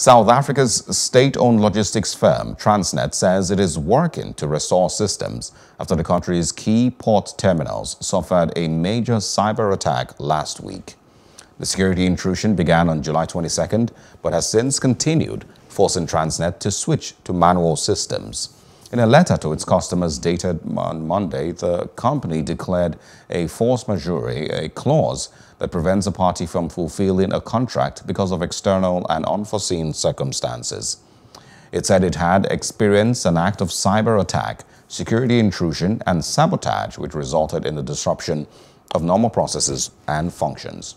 South Africa's state-owned logistics firm Transnet says it is working to restore systems after the country's key port terminals suffered a major cyber attack last week. The security intrusion began on July 22nd, but has since continued, forcing Transnet to switch to manual systems. In a letter to its customers dated on Monday, the company declared a force majeure, a clause that prevents a party from fulfilling a contract because of external and unforeseen circumstances. It said it had experienced an act of cyber attack, security intrusion, and sabotage, which resulted in the disruption of normal processes and functions.